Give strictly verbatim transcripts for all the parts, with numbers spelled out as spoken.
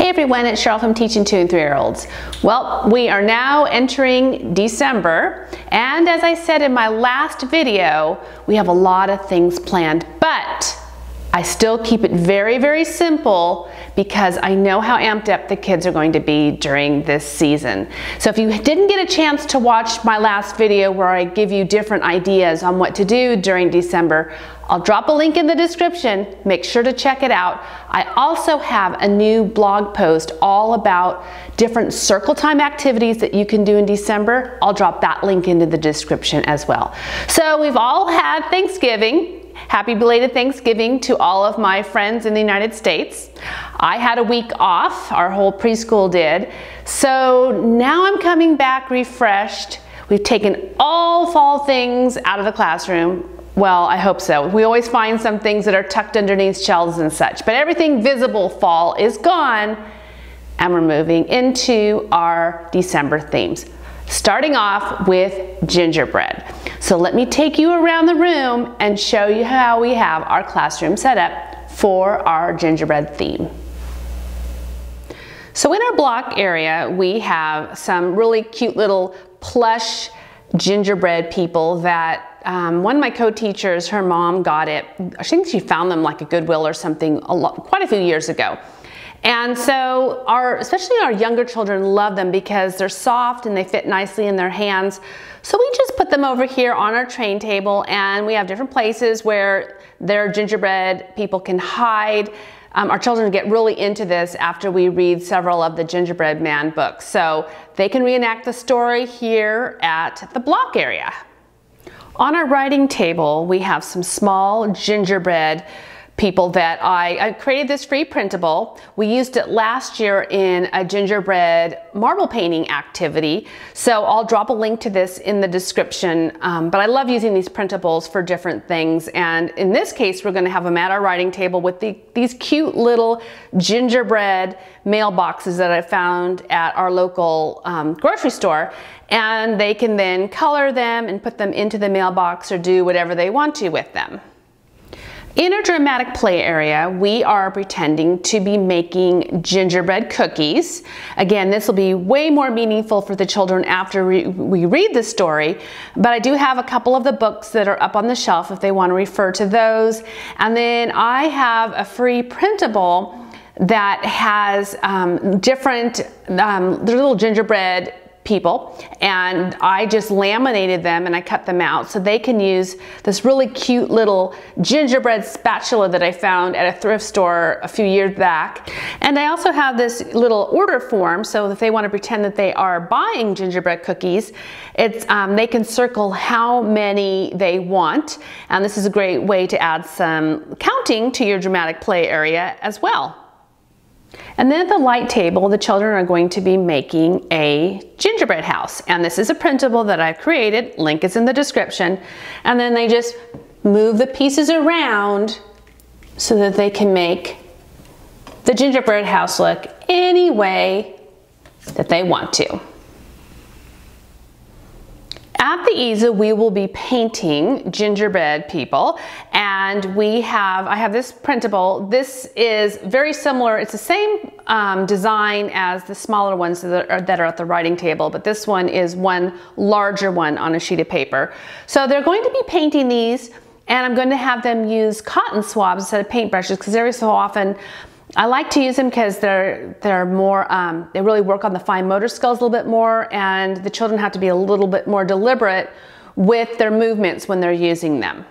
Hey everyone, it's Cheryl from Teaching Two and Three-Year-Olds. Well, we are now entering December, and as I said in my last video, we have a lot of things planned, but I still keep it very, very simple because I know how amped up the kids are going to be during this season. So if you didn't get a chance to watch my last video where I give you different ideas on what to do during December, I'll drop a link in the description. Make sure to check it out. I also have a new blog post all about different circle time activities that you can do in December. I'll drop that link into the description as well. So we've all had Thanksgiving. Happy belated Thanksgiving to all of my friends in the United States. I had a week off, our whole preschool did. So now I'm coming back refreshed. We've taken all fall things out of the classroom. Well, I hope so. We always find some things that are tucked underneath shelves and such, but everything visible fall is gone and we're moving into our December themes. Starting off with gingerbread. So let me take you around the room and show you how we have our classroom set up for our gingerbread theme. So in our block area, we have some really cute little plush gingerbread people that Um, one of my co-teachers, her mom got it. I think she found them like a Goodwill or something a lot, quite a few years ago. And so our, especially our younger children love them because they're soft and they fit nicely in their hands. So we just put them over here on our train table, and we have different places where their gingerbread people can hide. Um, our children get really into this after we read several of the Gingerbread Man books. So they can reenact the story here at the block area. On our writing table, we have some small gingerbread people that I, I created this free printable. We used it last year in a gingerbread marble painting activity. So I'll drop a link to this in the description. Um, but I love using these printables for different things. And in this case, we're gonna have them at our writing table with the, these cute little gingerbread mailboxes that I found at our local um, grocery store. And they can then color them and put them into the mailbox or do whatever they want to with them. In our dramatic play area, we are pretending to be making gingerbread cookies. Again, this will be way more meaningful for the children after we, we read the story, but I do have a couple of the books that are up on the shelf if they want to refer to those. And then I have a free printable that has um, different um, little gingerbread people, and I just laminated them and I cut them out so they can use this really cute little gingerbread spatula that I found at a thrift store a few years back. And I also have this little order form, so if they want to pretend that they are buying gingerbread cookies, it's um, they can circle how many they want, and this is a great way to add some counting to your dramatic play area as well. And then at the light table, the children are going to be making a gingerbread house. And this is a printable that I've created. Link is in the description. And then they just move the pieces around so that they can make the gingerbread house look any way that they want to. At the easel, we will be painting gingerbread people, and we have, I have this printable. This is very similar. It's the same um, design as the smaller ones that are, that are at the writing table, but this one is one larger one on a sheet of paper. So they're going to be painting these, and I'm going to have them use cotton swabs instead of paintbrushes, because every so often I like to use them because they're, they're more, um, they really work on the fine motor skills a little bit more, and the children have to be a little bit more deliberate with their movements when they're using them.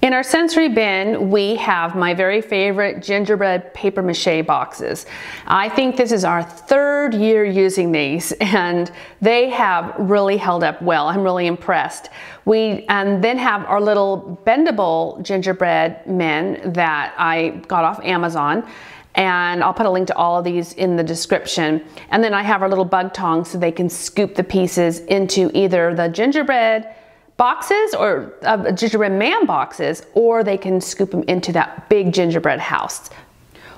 In our sensory bin, we have my very favorite gingerbread paper mache boxes. I think this is our third year using these, and they have really held up well. I'm really impressed. We and then have our little bendable gingerbread men that I got off Amazon, and I'll put a link to all of these in the description. And then I have our little bug tongs so they can scoop the pieces into either the gingerbread boxes or uh, gingerbread man boxes, or they can scoop them into that big gingerbread house.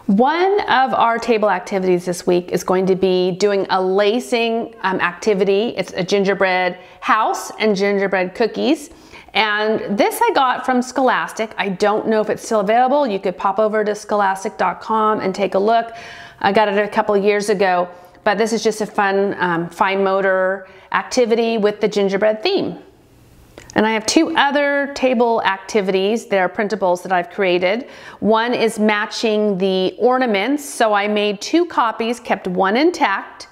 One of our table activities this week is going to be doing a lacing um, activity. It's a gingerbread house and gingerbread cookies. And this I got from Scholastic. I don't know if it's still available. You could pop over to scholastic dot com and take a look. I got it a couple years ago, but this is just a fun um, fine motor activity with the gingerbread theme. And I have two other table activities that are printables that I've created. One is matching the ornaments. So I made two copies, kept one intact,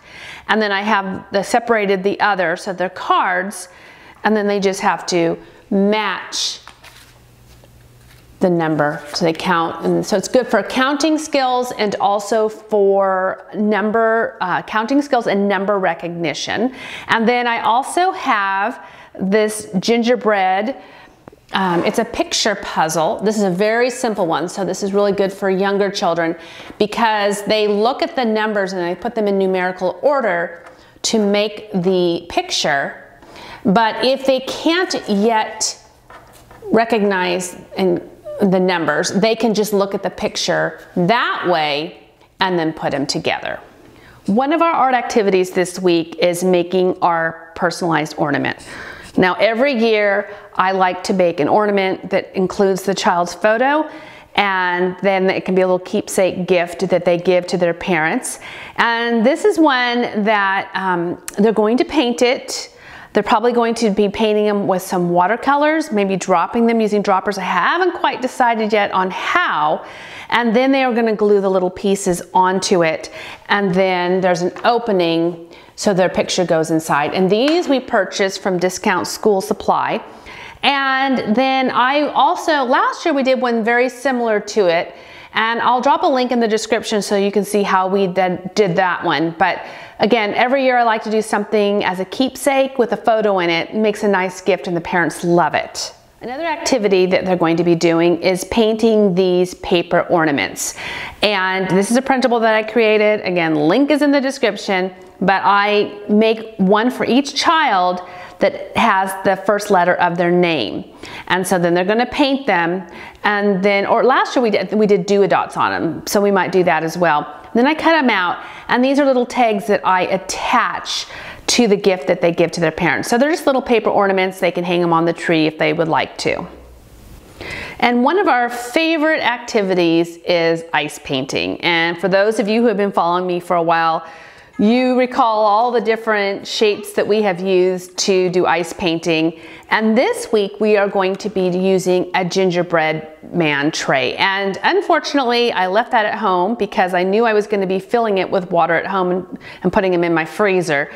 and then I have the, separated the other. So they're cards, and then they just have to match the number. So they count, and so it's good for counting skills and also for number, uh, counting skills and number recognition. And then I also have this gingerbread, um, it's a picture puzzle. This is a very simple one, so this is really good for younger children because they look at the numbers and they put them in numerical order to make the picture. But if they can't yet recognize and the numbers, they can just look at the picture that way and then put them together. One of our art activities this week is making our personalized ornament. Now every year I like to make an ornament that includes the child's photo, and then it can be a little keepsake gift that they give to their parents. And this is one that um, they're going to paint it. They're probably going to be painting them with some watercolors, maybe dropping them using droppers. I haven't quite decided yet on how. And then they are going to glue the little pieces onto it. And then there's an opening so their picture goes inside. And these we purchased from Discount School Supply. And then I also, last year we did one very similar to it. And I'll drop a link in the description so you can see how we then did that one. But again, every year I like to do something as a keepsake with a photo in it. It makes a nice gift and the parents love it. Another activity that they're going to be doing is painting these paper ornaments. And this is a printable that I created. Again, link is in the description, but I make one for each child that has the first letter of their name. And so then they're gonna paint them, and then, or last year we did, we did doodles on them, so we might do that as well. And then I cut them out, and these are little tags that I attach to the gift that they give to their parents. So they're just little paper ornaments. They can hang them on the tree if they would like to. And one of our favorite activities is ice painting. And for those of you who have been following me for a while, you recall all the different shapes that we have used to do ice painting. And this week we are going to be using a gingerbread man tray. And unfortunately, I left that at home because I knew I was going to be filling it with water at home and, and putting them in my freezer.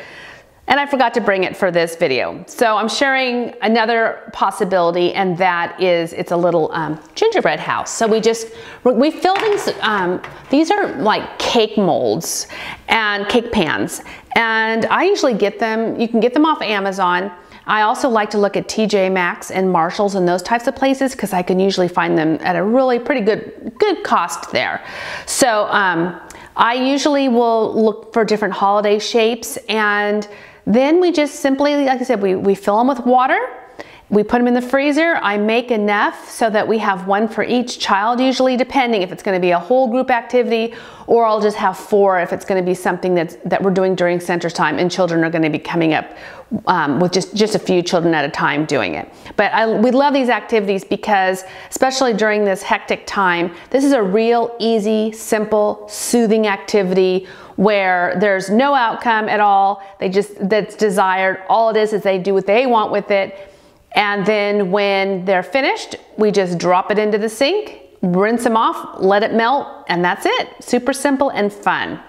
And I forgot to bring it for this video. So I'm sharing another possibility, and that is it's a little um, gingerbread house. So we just, we fill these, um, these are like cake molds and cake pans. And I usually get them, you can get them off Amazon. I also like to look at T J Maxx and Marshalls and those types of places because I can usually find them at a really pretty good, good cost there. So um, I usually will look for different holiday shapes, and then we just simply, like I said, we, we fill them with water, we put them in the freezer. I make enough so that we have one for each child, usually depending if it's going to be a whole group activity, or I'll just have four if it's going to be something that's, that we're doing during center time and children are going to be coming up um, with just, just a few children at a time doing it. But I, we love these activities because, especially during this hectic time, this is a real easy, simple, soothing activity where there's no outcome at all. They just, that's desired. All it is is they do what they want with it. And then when they're finished, we just drop it into the sink, rinse them off, let it melt, and that's it. Super simple and fun.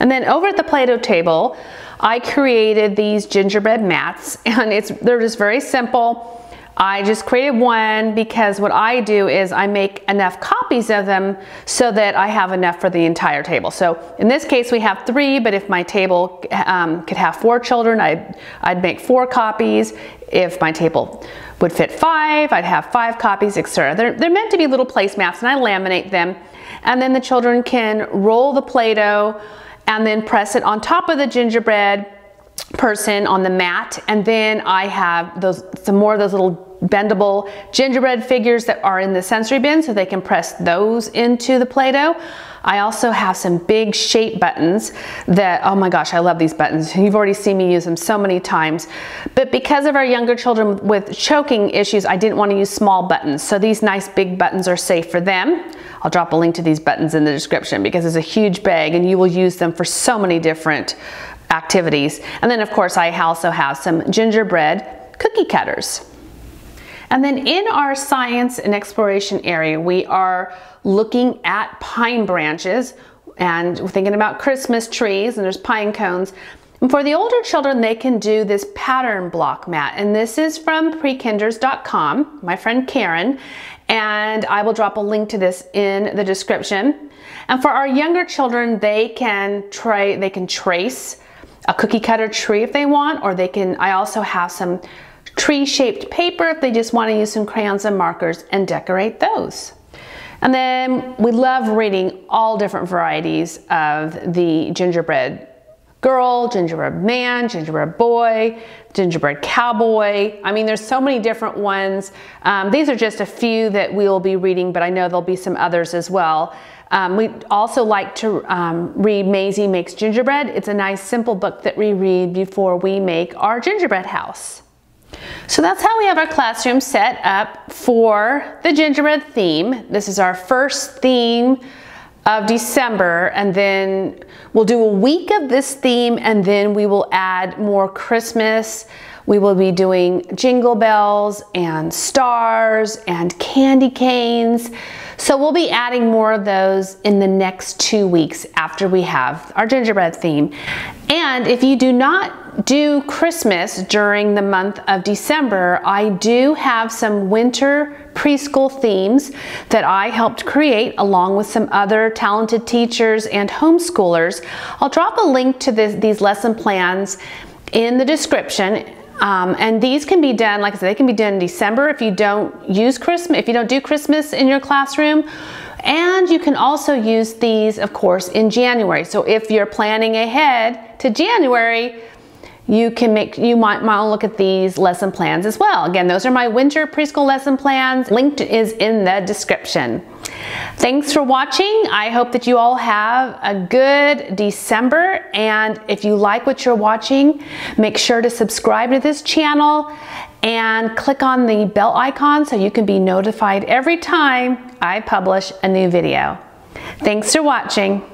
And then over at the Play-Doh table, I created these gingerbread mats, and it's, they're just very simple. I just created one because what I do is I make enough copies of them so that I have enough for the entire table. So in this case we have three, but if my table um, could have four children, I'd, I'd make four copies. If my table would fit five, I'd have five copies, et cetera. They're, they're meant to be little placemats, and I laminate them. And then the children can roll the Play-Doh and then press it on top of the gingerbread person on the mat, and then I have those, some more of those little bendable gingerbread figures that are in the sensory bin, so they can press those into the Play-Doh. I also have some big shape buttons that, oh my gosh, I love these buttons. You've already seen me use them so many times. But because of our younger children with choking issues, I didn't want to use small buttons. So these nice big buttons are safe for them. I'll drop a link to these buttons in the description because it's a huge bag and you will use them for so many different activities. And then of course I also have some gingerbread cookie cutters. And then in our science and exploration area, we are looking at pine branches and we're thinking about Christmas trees, and there's pine cones. And for the older children, they can do this pattern block mat, and this is from prekinders dot com, my friend Karen, and I will drop a link to this in the description. And for our younger children, they can try, they can trace a cookie cutter tree if they want, or they can, I also have some tree-shaped paper if they just want to use some crayons and markers and decorate those. And then we love reading all different varieties of the gingerbread girl, gingerbread man, gingerbread boy, gingerbread cowboy. I mean, there's so many different ones. Um, these are just a few that we will be reading, but I know there'll be some others as well. Um, we also like to um, read Maisie Makes Gingerbread. It's a nice simple book that we read before we make our gingerbread house. So that's how we have our classroom set up for the gingerbread theme. This is our first theme of December, and then we'll do a week of this theme, and then we will add more Christmas. We will be doing jingle bells and stars and candy canes. So we'll be adding more of those in the next two weeks after we have our gingerbread theme. And if you do not do Christmas during the month of December, I do have some winter preschool themes that I helped create along with some other talented teachers and homeschoolers. I'll drop a link to this, these lesson plans in the description. Um, and these can be done, like I said, they can be done in December if you don't use Christmas, if you don't do Christmas in your classroom. And you can also use these, of course, in January. So if you're planning ahead to January, you can make, you might want to look at these lesson plans as well. Again, those are my winter preschool lesson plans. Link is in the description. Thanks for watching. I hope that you all have a good December, and if you like what you're watching, make sure to subscribe to this channel and click on the bell icon so you can be notified every time I publish a new video. Thanks for watching.